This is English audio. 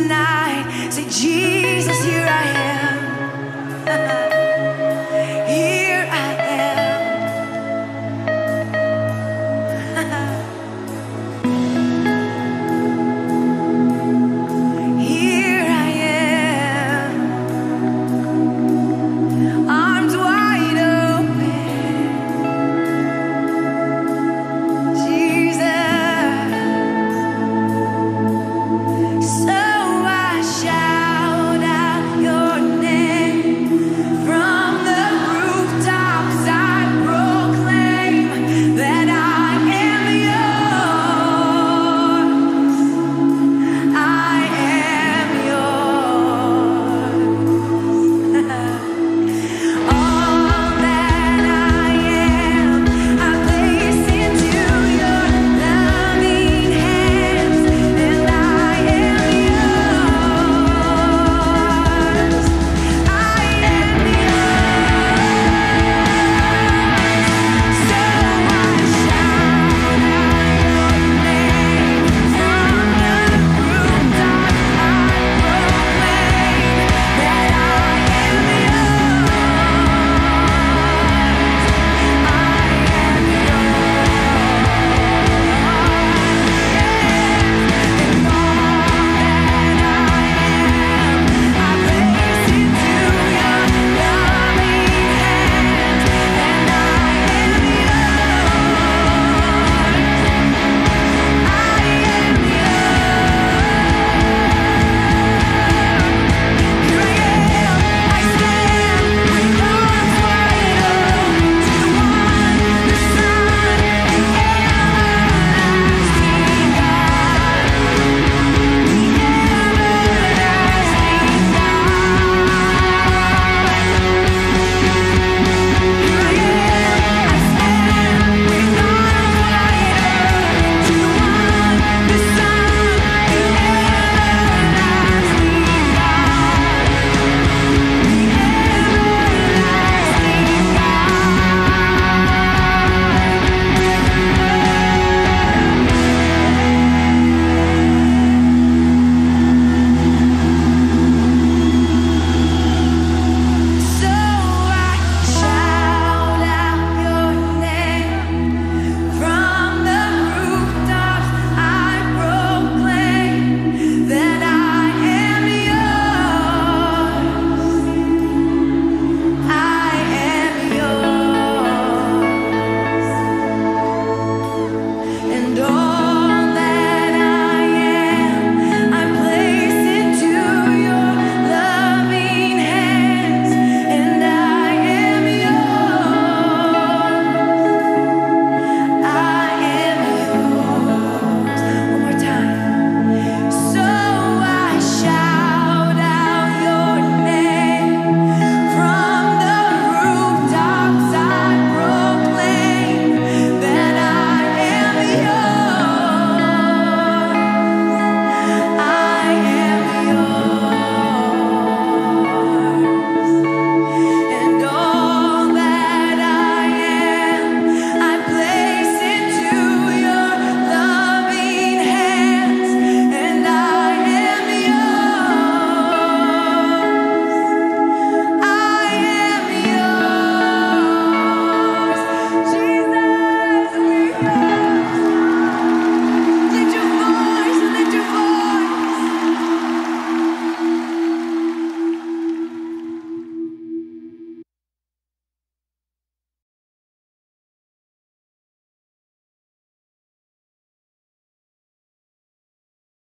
tonight. Say, Jesus.